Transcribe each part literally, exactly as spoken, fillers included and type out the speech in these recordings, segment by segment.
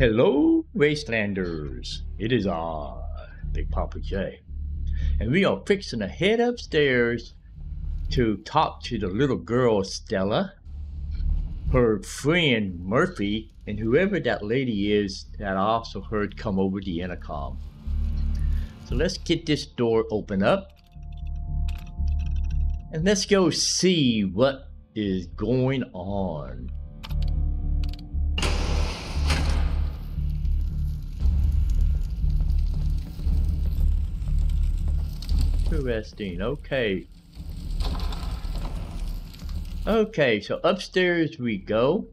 Hello, Wastelanders. It is I, Big Papa J. And we are fixing to head upstairs to talk to the little girl Stella, her friend Murphy, and whoever that lady is that I also heard come over the intercom. So let's get this door open up. And let's go see what is going on. Interesting. Okay. Okay, so upstairs we go.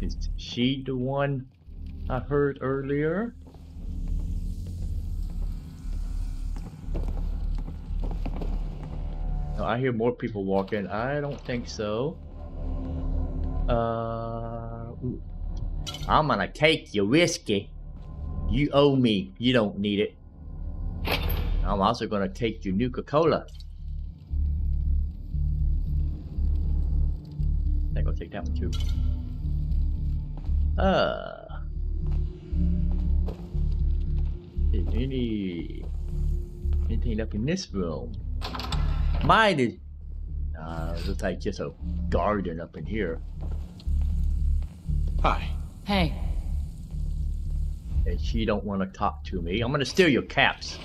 Is she the one I heard earlier? No, I hear more people walking. I don't think so. Uh, ooh. I'm gonna take your whiskey. You owe me. You don't need it. I'm also gonna take your Nuka Cola. I think I'll take that one too. Uh, is any anything up in this room? Mine is. Uh, looks like just a garden up in here. Hi. Hey. And she don't want to talk to me. I'm gonna steal your caps.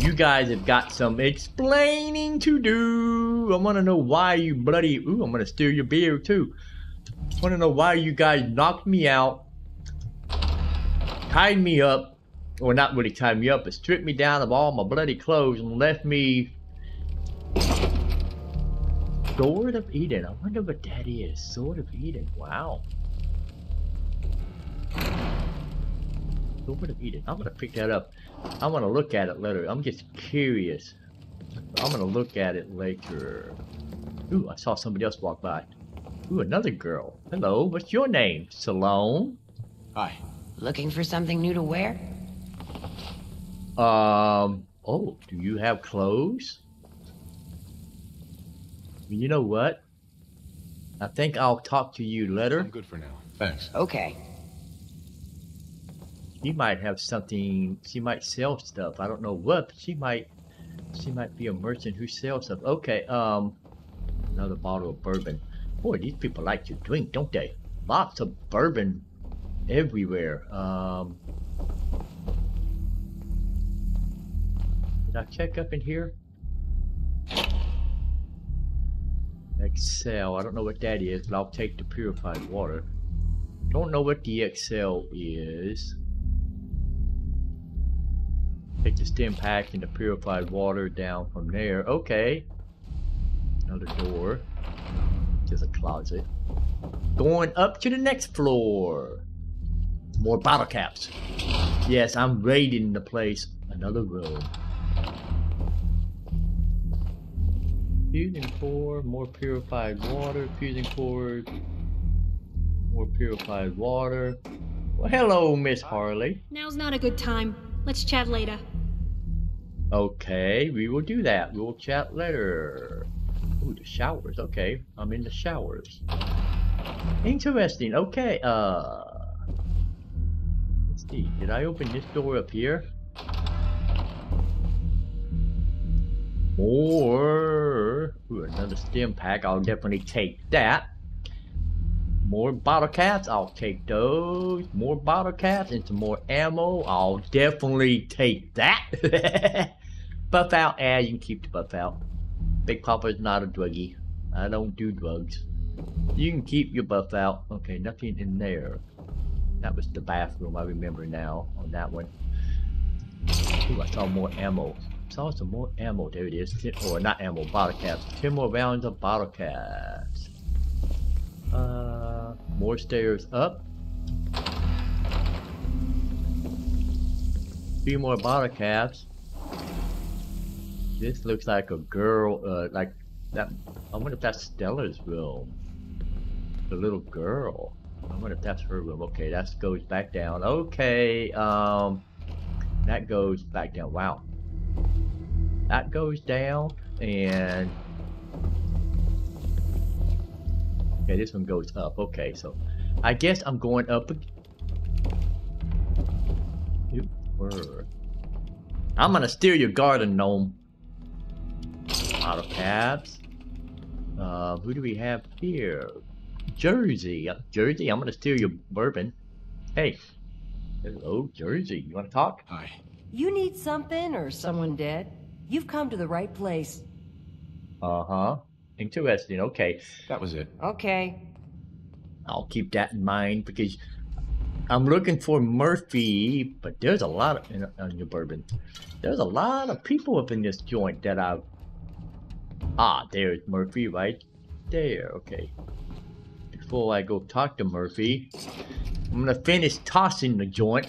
You guys have got some explaining to do. I want to know why you bloody... Ooh, I'm going to steal your beer too. I want to know why you guys knocked me out, tied me up, or not really tied me up, but stripped me down of all my bloody clothes and left me... Sword of Eden. I wonder what that is. Sword of Eden. Wow. Sword of Eden. I'm going to pick that up. I'm gonna look at it later. I'm just curious. I'm gonna look at it later. Ooh, I saw somebody else walk by. Ooh, another girl. Hello, what's your name? Salome? Hi. Looking for something new to wear? Um, oh, do you have clothes? You know what? I think I'll talk to you later. I'm good for now. Thanks. Okay. She might have something. She might sell stuff. I don't know what, but she might. She might be a merchant who sells stuff. Okay. Um, another bottle of bourbon. Boy, these people like to drink, don't they? Lots of bourbon everywhere. Um, did I check up in here? Excel. I don't know what that is, but I'll take the purified water. Don't know what the Excel is. Take the Stimpak and the purified water down from there. Okay. Another door. Just a closet. Going up to the next floor. More bottle caps. Yes, I'm raiding the place. Another room. Fusion core. More purified water. Fusion core. More purified water. Well, hello, Miss Harley. Now's not a good time. Let's chat later. Okay, we will do that. We will chat later. Ooh, the showers. Okay, I'm in the showers. Interesting. Okay, uh... let's see. Did I open this door up here? Or... Ooh, another Stimpak. I'll definitely take that. More bottle caps, I'll take those. More bottle caps and some more ammo, I'll definitely take that. Buff out, ah, you can keep the buff out. Big Papa's not a druggie. I don't do drugs. You can keep your buff out. Okay, nothing in there. That was the bathroom, I remember now on that one. Ooh, I saw more ammo. I saw some more ammo, there it is. Ten, or not ammo, bottle caps. Ten more rounds of bottle caps. Uh... More stairs up. Few more bottle caps. This looks like a girl, uh, like that. I wonder if that's Stella's room. The little girl. I wonder if that's her room. Okay, that goes back down. Okay, um, that goes back down. Wow. That goes down and. Yeah, this one goes up. Okay, so I guess I'm going up. I'm gonna steer your garden, gnome. A lot of paths. Uh, who do we have here? Jersey. Jersey, I'm gonna steer your bourbon. Hey. Hello, Jersey. You wanna talk? Hi. You need something or someone dead? You've come to the right place. Uh-huh. Interesting. Okay. That was it. Okay. I'll keep that in mind because I'm looking for Murphy, but there's a lot of, in, on your bourbon. There's a lot of people up in this joint that I've... Ah, there's Murphy right there. Okay. Before I go talk to Murphy, I'm gonna finish tossing the joint.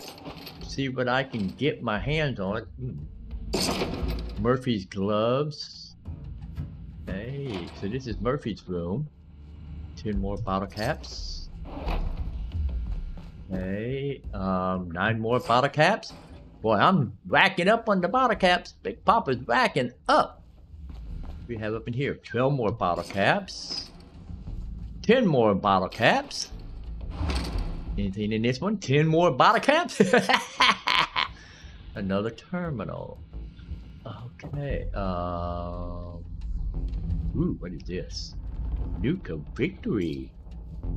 See what I can get my hands on. Mm. Murphy's gloves. Hey, so this is Murphy's room. Ten more bottle caps. Hey, um, nine more bottle caps. Boy, I'm racking up on the bottle caps. Big Papa's racking up. We have up in here twelve more bottle caps. Ten more bottle caps. Anything in this one? Ten more bottle caps? Another terminal. Okay. Um. Ooh, what is this? Nuka Victory.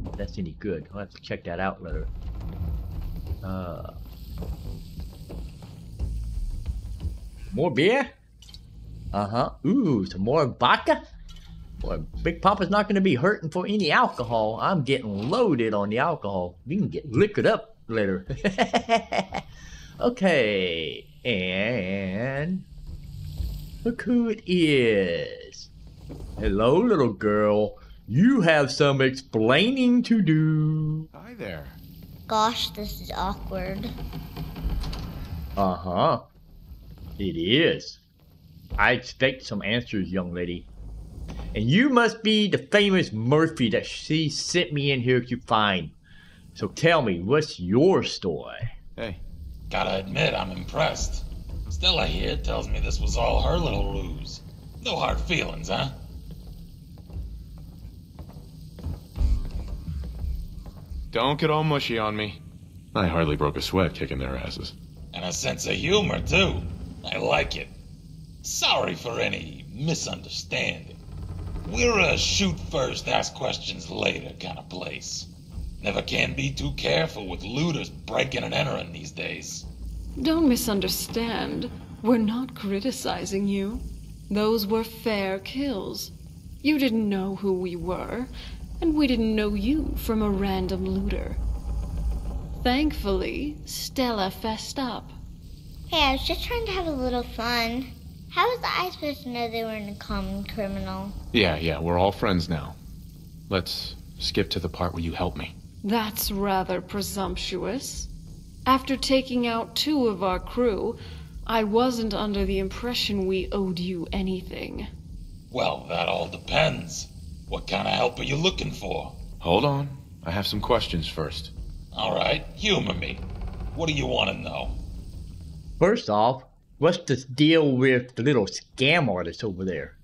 If that's any good. I'll have to check that out later. Uh. More beer? Uh huh. Ooh, some more vodka? Boy, Big Papa's not going to be hurting for any alcohol. I'm getting loaded on the alcohol. We can get liquored up later. Okay, and look who it is. Hello, little girl. You have some explaining to do. Hi there. Gosh, this is awkward. Uh-huh. It is. I expect some answers, young lady. And you must be the famous Murphy that she sent me in here to find. So tell me, what's your story? Hey. Gotta admit, I'm impressed. Stella here tells me this was all her little ruse. No hard feelings, huh? Don't get all mushy on me. I hardly broke a sweat kicking their asses. And a sense of humor, too. I like it. Sorry for any misunderstanding. We're a shoot first, ask questions later kind of place. Never can be too careful with looters breaking and entering these days. Don't misunderstand. We're not criticizing you. Those were fair kills. You didn't know who we were, and we didn't know you from a random looter. Thankfully, Stella fessed up. Hey, I was just trying to have a little fun. How was I supposed to know they weren't a common criminal? Yeah, yeah, we're all friends now. Let's skip to the part where you help me. That's rather presumptuous. After taking out two of our crew, I wasn't under the impression we owed you anything. Well, that all depends. What kind of help are you looking for? Hold on. I have some questions first. All right, humor me. What do you want to know? First off, what's the deal with the little scam artist over there?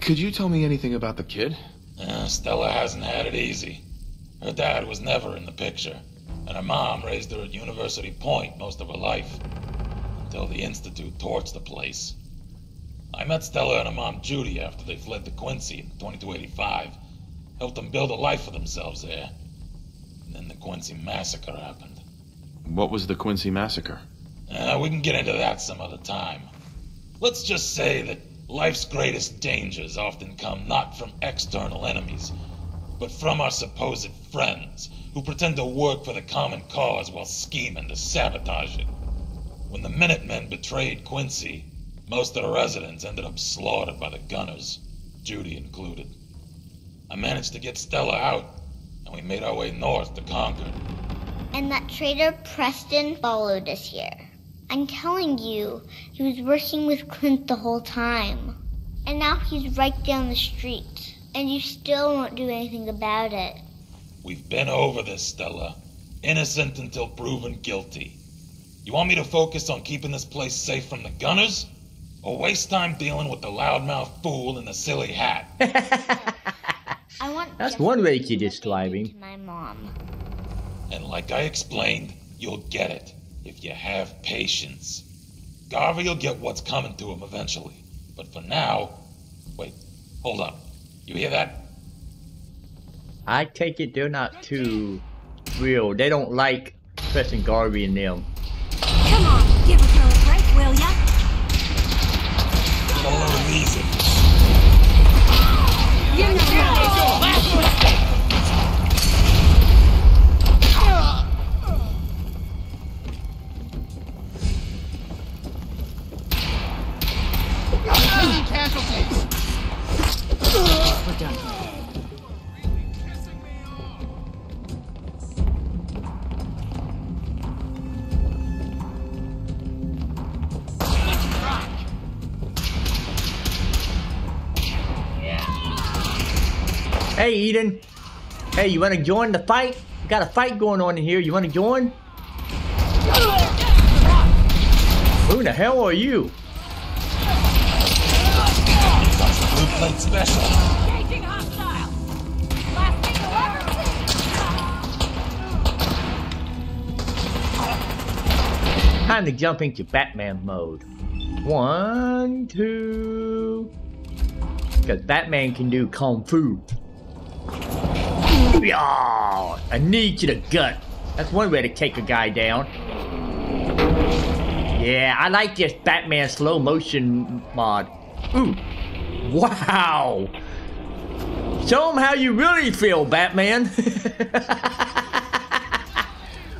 Could you tell me anything about the kid? Uh, Stella hasn't had it easy. Her dad was never in the picture, and her mom raised her at University Point most of her life, until the Institute torched the place. I met Stella and her mom Judy after they fled to Quincy in twenty-two eighty-five, helped them build a life for themselves there. And then the Quincy Massacre happened. What was the Quincy Massacre? Uh, we can get into that some other time. Let's just say that life's greatest dangers often come not from external enemies, but from our supposed friends, who pretend to work for the common cause while scheming to sabotage it. When the Minutemen betrayed Quincy, most of the residents ended up slaughtered by the Gunners, Judy included. I managed to get Stella out, and we made our way north to Concord. And that traitor Preston followed us here. I'm telling you, he was working with Clint the whole time. And now he's right down the street. And you still won't do anything about it. We've been over this, Stella. Innocent until proven guilty. You want me to focus on keeping this place safe from the Gunners? Or waste time dealing with the loudmouth fool in the silly hat? I want That's one way kid is driving. My mom. And like I explained, you'll get it if you have patience. Garvey will get what's coming to him eventually. But for now, wait, hold up. You hear that? I take it they're not too real. They don't like Preston, Garvey, and them. Come on, give a girl a break, will ya? Get a load of these in. You're not ready. Your last mistake. How many casualties? We're done. Hey Eden, hey, you wanna join the fight? We got a fight going on in here, you wanna join? Who the hell are you? Time to jump into Batman mode. One, two... Because Batman can do Kung Fu. Oh, a knee to the gut. That's one way to take a guy down. Yeah, I like this Batman slow motion mod. Ooh. Wow. Show him how you really feel, Batman.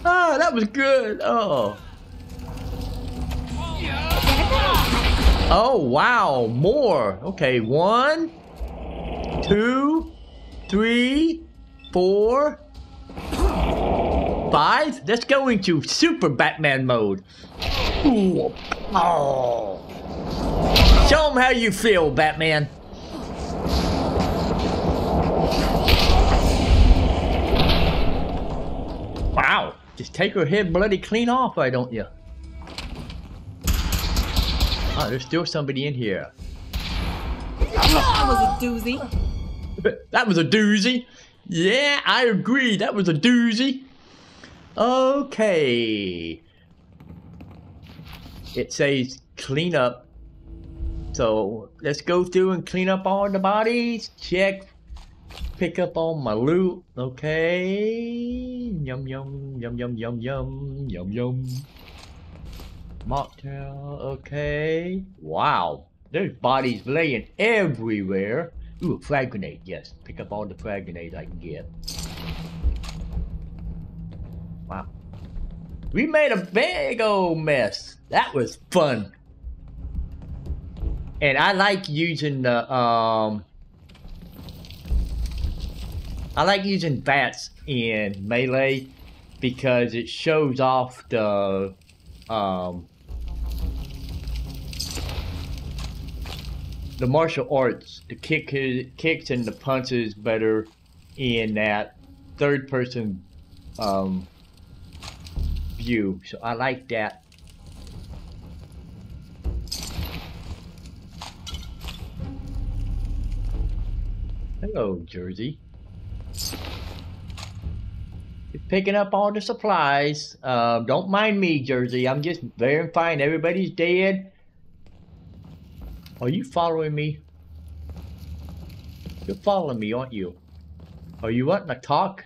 Oh, that was good. Oh. Oh, wow. More. Okay, one, two, three, four, five. Let's go into Super Batman mode. Ooh. Oh. Show them how you feel, Batman. Wow. Just take her head bloody clean off, why don't you? Oh, there's still somebody in here. That was a doozy. That was a doozy. Yeah, I agree. That was a doozy. Okay. It says clean up. So let's go through and clean up all the bodies. Check. Pick up all my loot. Okay. Yum, yum, yum, yum, yum, yum, yum, yum. Mocktail. Okay. Wow. There's bodies laying everywhere. Ooh, a frag grenade, yes. Pick up all the frag grenades I can get. Wow. We made a big old mess. That was fun. And I like using the, um... I like using bats in melee because it shows off the, um... the martial arts, the kick, kicks and the punches better in that third person um, view. So I like that. Hello, Jersey. You're picking up all the supplies. Uh, don't mind me, Jersey. I'm just verifying everybody's dead. Are you following me? You're following me, aren't you? Are you wanting to talk?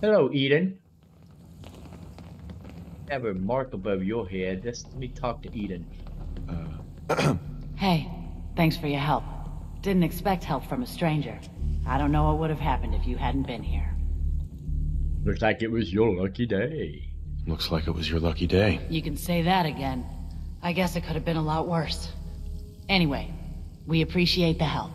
Hello, Eden. Have a mark above your head. Let's, let me talk to Eden. Uh, hey, thanks for your help. Didn't expect help from a stranger. I don't know what would have happened if you hadn't been here. Looks like it was your lucky day. Looks like it was your lucky day. You can say that again. I guess it could have been a lot worse. Anyway, we appreciate the help.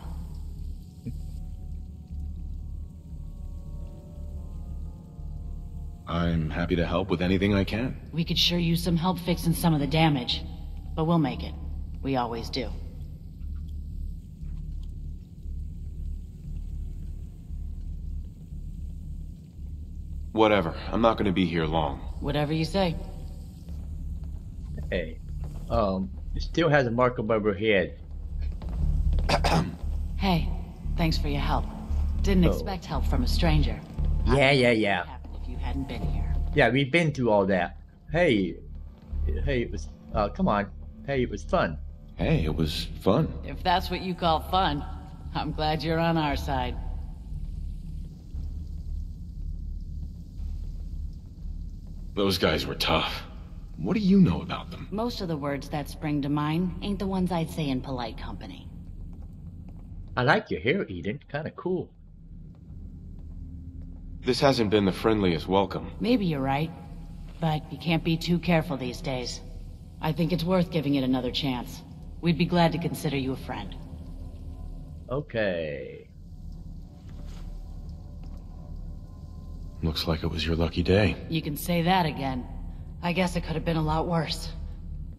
I'm happy to help with anything I can. We could sure use some help fixing some of the damage, but we'll make it. We always do. Whatever. I'm not going to be here long. Whatever you say. Hey. Um, it still has a mark above her head. Hey, thanks for your help. Didn't oh. expect help from a stranger. Yeah, yeah, yeah. If you hadn't been here. Yeah, we've been through all that. Hey, hey, it was. Uh, come on. Hey, it was fun. Hey, it was fun. If that's what you call fun, I'm glad you're on our side. Those guys were tough. What do you know about them? Most of the words that spring to mind ain't the ones I'd say in polite company. I like your hair, Eden. Kinda cool. This hasn't been the friendliest welcome. Maybe you're right, but you can't be too careful these days. I think it's worth giving it another chance. We'd be glad to consider you a friend. Okay. Looks like it was your lucky day. You can say that again. I guess it could have been a lot worse.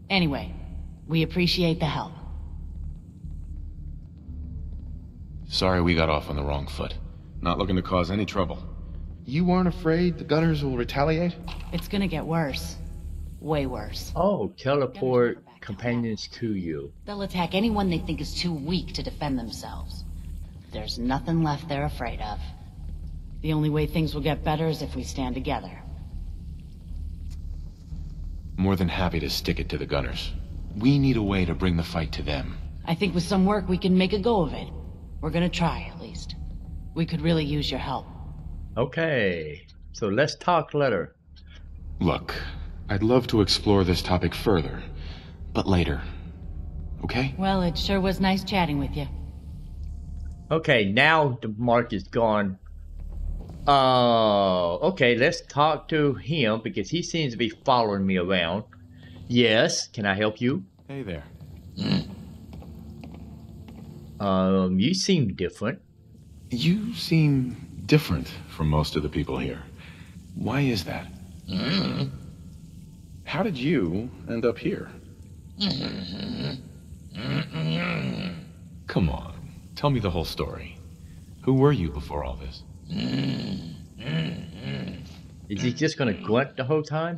Anyway, we appreciate the help. Sorry we got off on the wrong foot. Not looking to cause any trouble. You aren't afraid the Gunners will retaliate? It's gonna get worse. Way worse. Oh, teleport companions to you. They'll attack anyone they think is too weak to defend themselves. There's nothing left they're afraid of. The only way things will get better is if we stand together. More than happy to stick it to the Gunners. We need a way to bring the fight to them. I think with some work we can make a go of it. We're gonna try, at least. We could really use your help. Okay, so let's talk later. Look, I'd love to explore this topic further, but later, okay? Well, it sure was nice chatting with you. Okay, now the mark is gone. Oh, uh, okay, let's talk to him, because he seems to be following me around. Yes, can I help you? Hey there. Um, you seem different. You seem different from most of the people here. Why is that? How did you end up here? Come on, tell me the whole story. Who were you before all this? Is he just gonna grunt the whole time?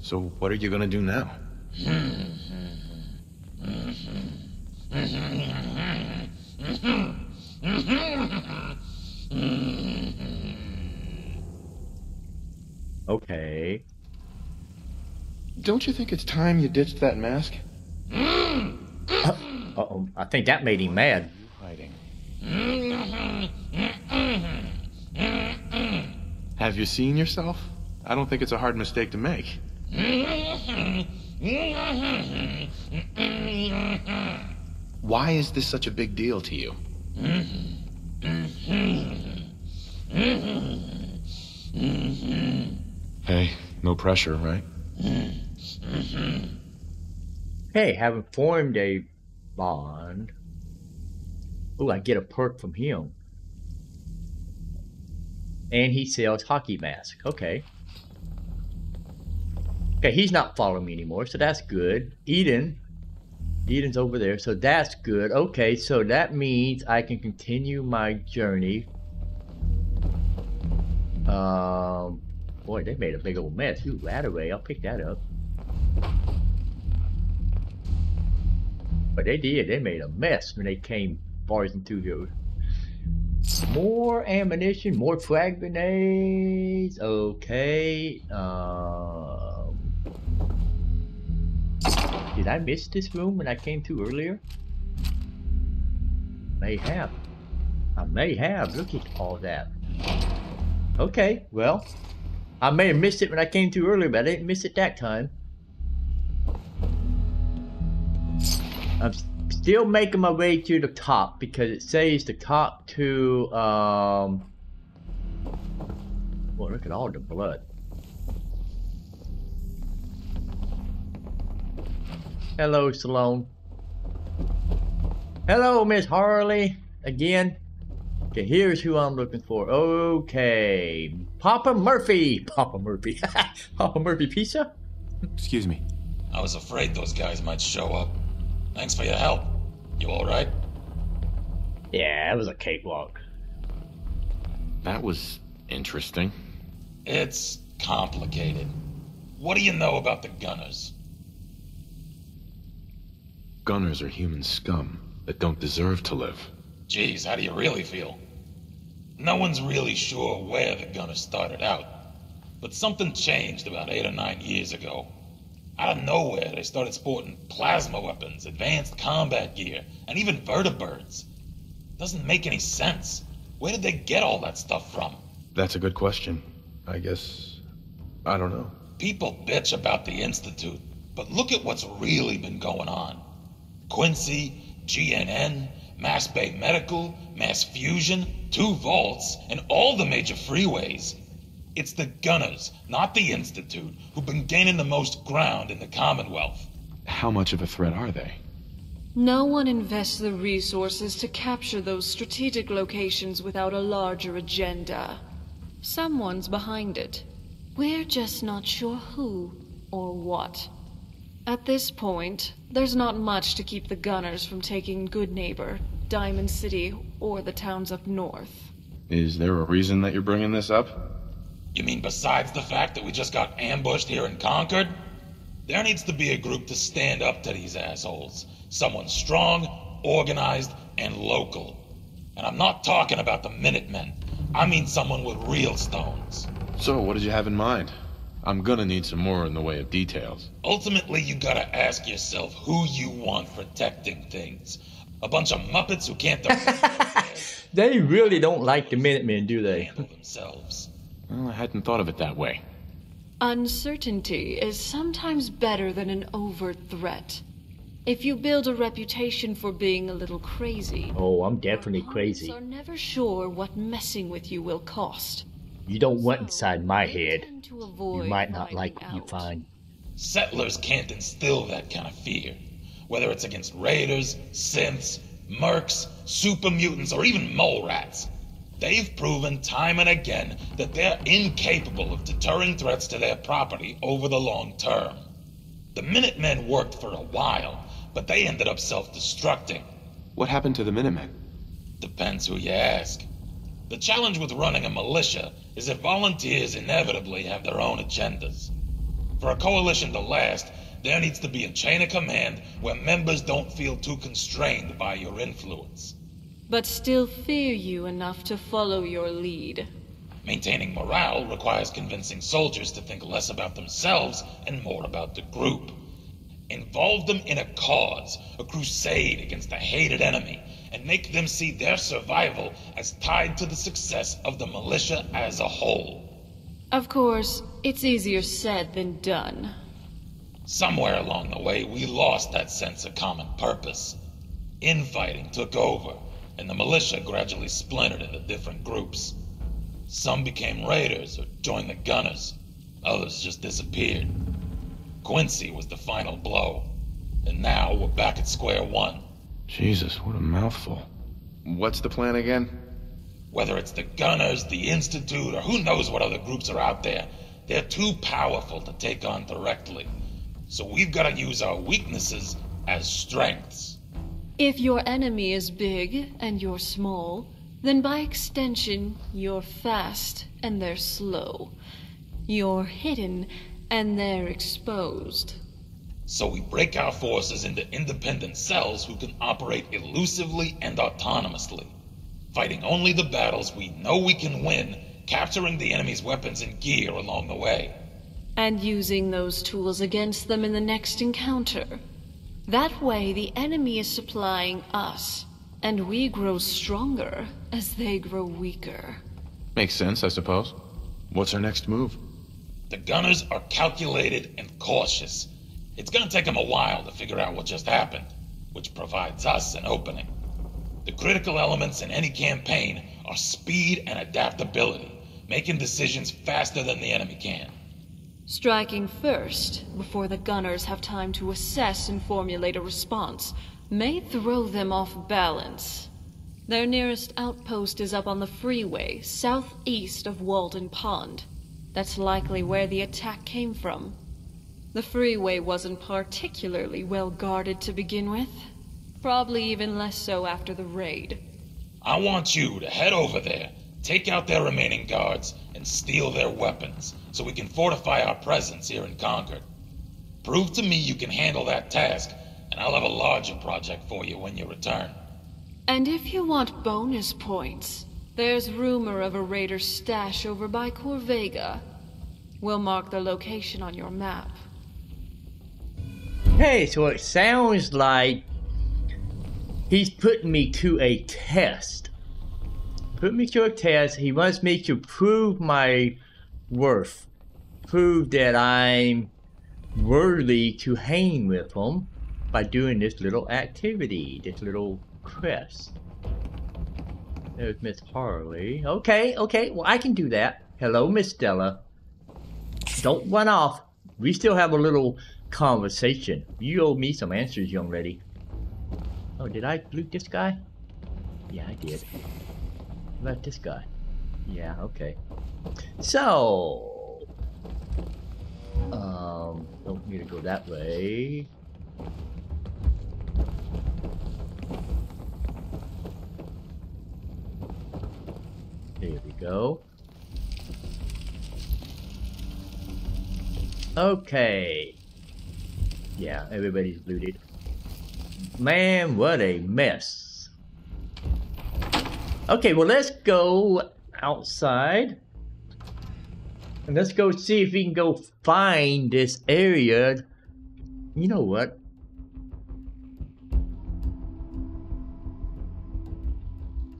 So what are you gonna do now? Okay. Don't you think it's time you ditched that mask? Uh oh, I think that made him mad. Have you seen yourself? I don't think it's a hard mistake to make. Why is this such a big deal to you? Hey, no pressure, right? Hey, haven't formed a bond. Oh, I get a perk from him. And he sells hockey mask. Okay. Okay, he's not following me anymore, so that's good. Eden. Eden's over there, so that's good. Okay, so that means I can continue my journey. Um, boy, they made a big old mess. Ooh, Radaway, I'll pick that up. But they did. They made a mess when they came barging through here. More ammunition, more frag grenades. Okay. Um, did I miss this room when I came through earlier? May have. I may have. Look at all that. Okay. Well, I may have missed it when I came through earlier, but I didn't miss it that time. I'm still making my way to the top because it says the top to, um... Boy, look at all the blood. Hello, Salome. Hello, Miss Harley. Again. Okay, here's who I'm looking for. Okay. Papa Murphy. Papa Murphy. Papa Murphy Pizza? Excuse me. I was afraid those guys might show up. Thanks for your help. You alright? Yeah, it was a cakewalk. That was interesting. It's complicated. What do you know about the Gunners? Gunners are human scum that don't deserve to live. Jeez, how do you really feel? No one's really sure where the Gunners started out, but something changed about eight or nine years ago. Out of nowhere, they started sporting plasma weapons, advanced combat gear, and even vertebrates. Doesn't make any sense. Where did they get all that stuff from? That's a good question. I guess... I don't know. People bitch about the Institute, but look at what's really been going on. Quincy, G N N, Mass Bay Medical, Mass Fusion, two vaults, and all the major freeways. It's the Gunners, not the Institute, who've been gaining the most ground in the Commonwealth. How much of a threat are they? No one invests the resources to capture those strategic locations without a larger agenda. Someone's behind it. We're just not sure who or what. At this point, there's not much to keep the Gunners from taking Good Neighbor, Diamond City, or the towns up north. Is there a reason that you're bringing this up? You mean besides the fact that we just got ambushed here in Concord? There needs to be a group to stand up to these assholes. Someone strong, organized, and local. And I'm not talking about the Minutemen. I mean someone with real stones. So, what did you have in mind? I'm gonna need some more in the way of details. Ultimately, you gotta ask yourself who you want protecting things. A bunch of Muppets who can't... They really don't like the Minutemen, do they? Handle themselves. Well, I hadn't thought of it that way. Uncertainty is sometimes better than an overt threat. If you build a reputation for being a little crazy... Oh, I'm definitely crazy. ...you are never sure what messing with you will cost. You don't want inside my head. You might not like what you find. Settlers can't instill that kind of fear. Whether it's against raiders, synths, mercs, super mutants, or even mole rats. They've proven time and again that they're incapable of deterring threats to their property over the long term. The Minutemen worked for a while, but they ended up self-destructing. What happened to the Minutemen? Depends who you ask. The challenge with running a militia is that volunteers inevitably have their own agendas. For a coalition to last, there needs to be a chain of command where members don't feel too constrained by your influence. But still fear you enough to follow your lead. Maintaining morale requires convincing soldiers to think less about themselves and more about the group. Involve them in a cause, a crusade against a hated enemy, and make them see their survival as tied to the success of the militia as a whole. Of course, it's easier said than done. Somewhere along the way, we lost that sense of common purpose. Infighting took over, and the militia gradually splintered into different groups. Some became raiders or joined the Gunners. Others just disappeared. Quincy was the final blow. And now we're back at square one. Jesus, what a mouthful. What's the plan again? Whether it's the Gunners, the Institute, or who knows what other groups are out there, they're too powerful to take on directly. So we've got to use our weaknesses as strengths. If your enemy is big and you're small, then by extension, you're fast and they're slow. You're hidden and they're exposed. So we break our forces into independent cells who can operate elusively and autonomously, fighting only the battles we know we can win, capturing the enemy's weapons and gear along the way. And using those tools against them in the next encounter. That way, the enemy is supplying us, and we grow stronger as they grow weaker. Makes sense, I suppose. What's our next move? The Gunners are calculated and cautious. It's gonna take them a while to figure out what just happened, which provides us an opening. The critical elements in any campaign are speed and adaptability, making decisions faster than the enemy can. Striking first, before the Gunners have time to assess and formulate a response, may throw them off balance. Their nearest outpost is up on the freeway, southeast of Walden Pond. That's likely where the attack came from. The freeway wasn't particularly well guarded to begin with. Probably even less so after the raid. I want you to head over there, Take out their remaining guards and steal their weapons so we can fortify our presence here in Concord. Prove to me you can handle that task, and I'll have a larger project for you when you return. And if you want bonus points, there's rumor of a raider stash over by Corvega. We'll mark the location on your map. Hey, so it sounds like he's putting me to a test. Put me to a test. He wants me to prove my worth. Prove that I'm worthy to hang with him by doing this little activity, this little quest. There's Miss Harley. Okay, okay. Well, I can do that. Hello, Miss Stella. Don't run off. We still have a little conversation. You owe me some answers, young lady. Oh, did I loot this guy? Yeah, I did. What about this guy? Yeah, okay. So, um, don't need to go that way. There we go. Okay. Yeah, everybody's looted. Man, what a mess. Okay, well, let's go outside. And let's go see if we can go find this area. You know what?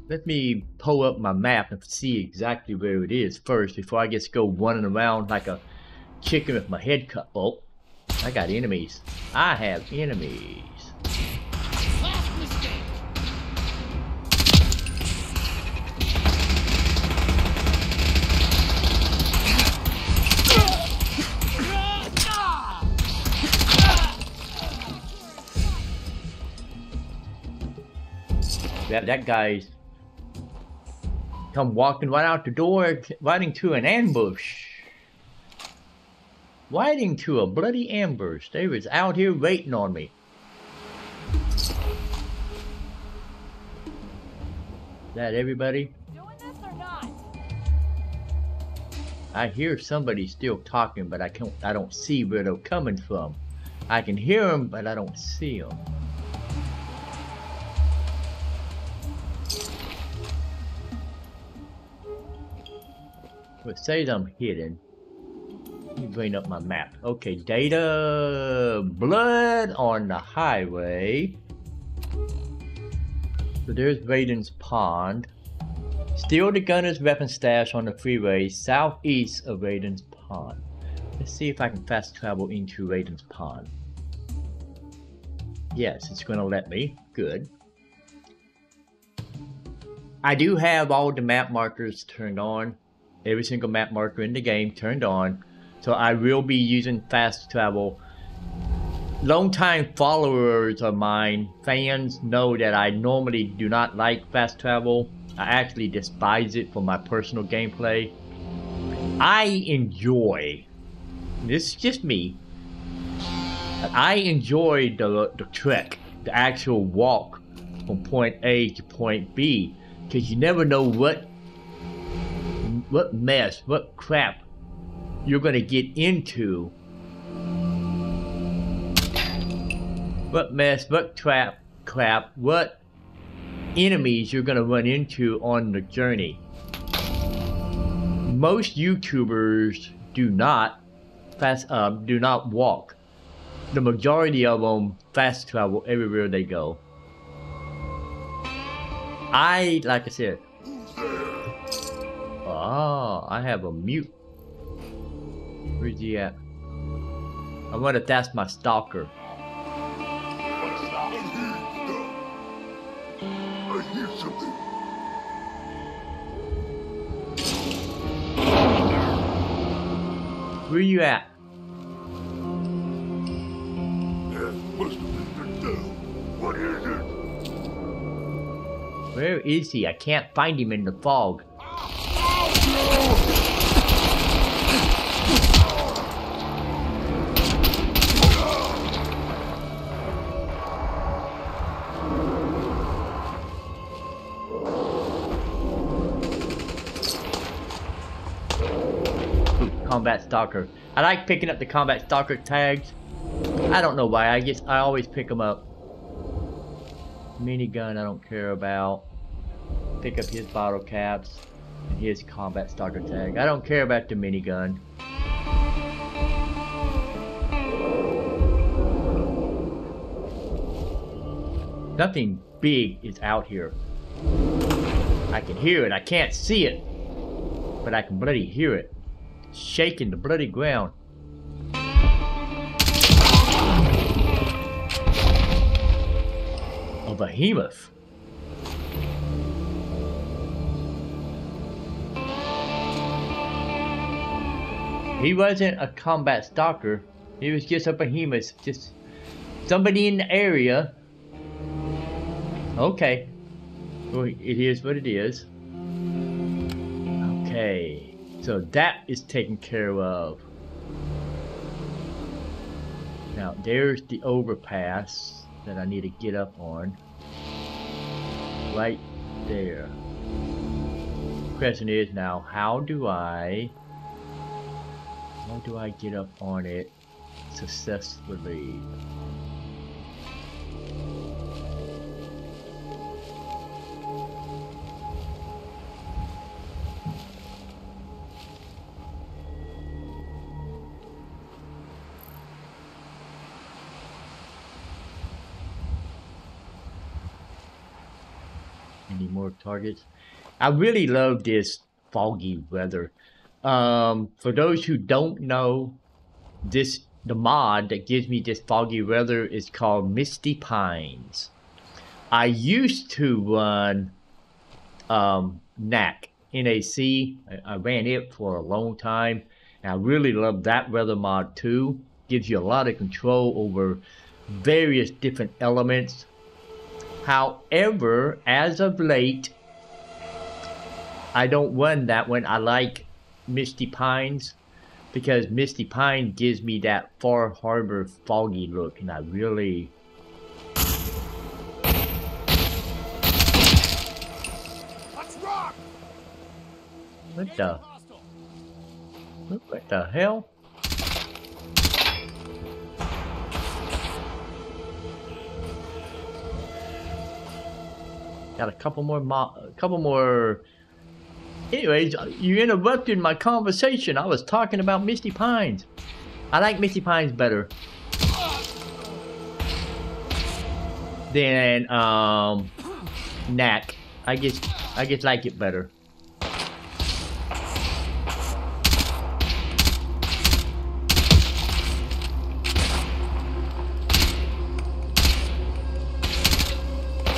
Let me pull up my map and see exactly where it is first before I just go running around like a chicken with my head cut. Oh, I got enemies. I have enemies. Last mistake. That, that guy's come walking right out the door, right into an ambush. Riding to a bloody ambush. They was out here waiting on me. Is that everybody? Doing this or not? I hear somebody still talking, but I can't. I don't see where they're coming from. I can hear them, but I don't see them. It says I'm hidden. Let me bring up my map. Okay, data, blood on the highway. So there's Raider's Pond. Steal the Gunners' weapon stash on the freeway southeast of Raider's Pond. Let's see if I can fast travel into Raider's Pond. Yes, it's going to let me. Good. I do have all the map markers turned on. Every single map marker in the game turned on. So I will be using fast travel. Longtime followers of mine, fans, know that I normally do not like fast travel. I actually despise it for my personal gameplay. I enjoy, this is just me, I enjoy the, the trek, the actual walk from point A to point B. Because you never know what, what mess, what crap you're going to get into. What mess, what trap, crap, what enemies you're going to run into on the journey. Most YouTubers do not fast, uh, do not walk. The majority of them fast travel everywhere they go. I, like I said, oh, I have a mute. Where's he at? I wonder if that's my stalker. I hear something. Where you at? That must have been the dog. What is it? Where is he? I can't find him in the fog. Combat Stalker. I like picking up the Combat Stalker tags. I don't know why. I guess I always pick them up. Minigun I don't care about. Pick up his bottle caps and his Combat Stalker tag. I don't care about the minigun. Nothing big is out here. I can hear it. I can't see it. But I can bloody hear it. It's shaking the bloody ground. A behemoth. He wasn't a combat stalker. He was just a behemoth. Just somebody in the area. Okay. Well, it is what it is. Okay. So that is taken care of. Now there's the overpass that I need to get up on. Right there. The question is now, how do I... How do I get up on it successfully? More targets. I really love this foggy weather. Um, for those who don't know, this the mod that gives me this foggy weather is called Misty Pines. I used to run um, N A C. N A C. I, I ran it for a long time. And I really love that weather mod too. Gives you a lot of control over various different elements. However, as of late, I don't run that one. I like Misty Pines because Misty Pine gives me that Far Harbor foggy look, and I really... What's wrong? What the... What the hell? Got a couple more mo a couple more anyways, you interrupted my conversation. I was talking about Misty Pines. I like Misty Pines better than um N A C. I just I just like it better.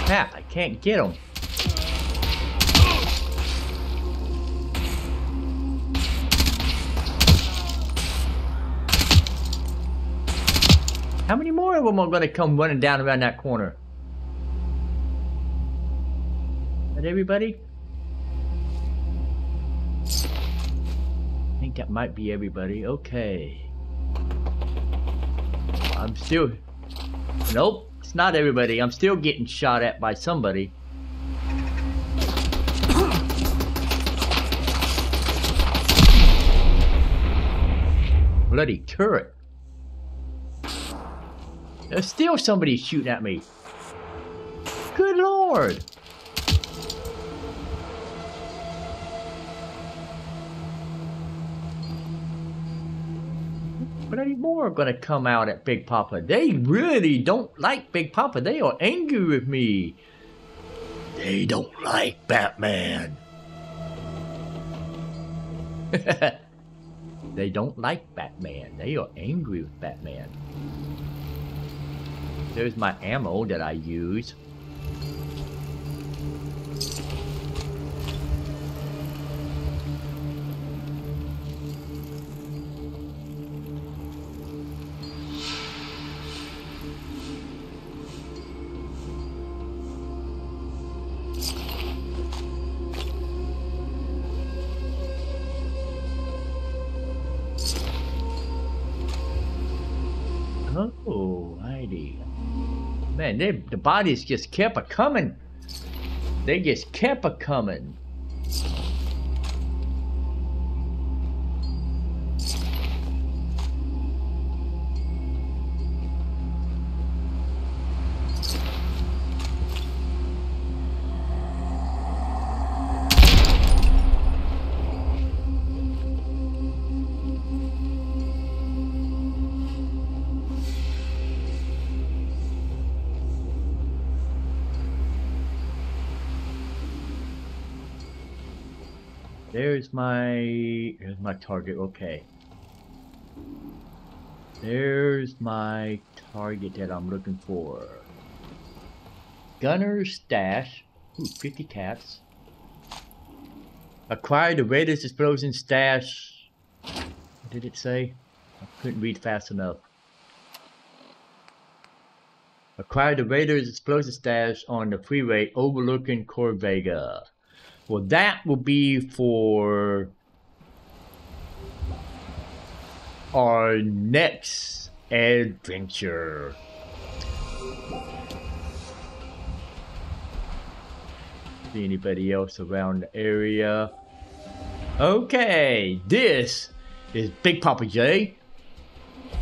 Crap, I can't get him. How many more of them are going to come running down around that corner? Is that everybody? I think that might be everybody. Okay. I'm still... Nope. It's not everybody. I'm still getting shot at by somebody. Bloody turret. There's still somebody shooting at me. Good lord. But any more are gonna come out at Big Papa. They really don't like Big Papa. They are angry with me. They don't like Batman. They don't like Batman. They are angry with Batman. There's my ammo that I use. Man, they, the bodies just kept a-coming. They just kept a-coming. There's my... There's my target, okay. There's my target that I'm looking for. Gunner's stash. Ooh, fifty caps. Acquire the Raiders' Explosion stash. What did it say? I couldn't read fast enough. Acquire the Raiders' Explosive stash on the freeway overlooking Corvega. Well, that will be for our next adventure. See anybody else around the area? Okay, this is Big Papa J.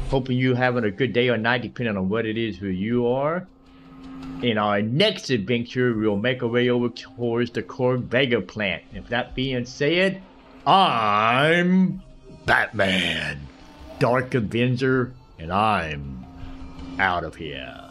Hoping you're having a good day or night, depending on what it is who you are. In our next adventure, we'll make our way over towards the Corvega plant. If that being said, I'm Batman, Dark Avenger, and I'm out of here.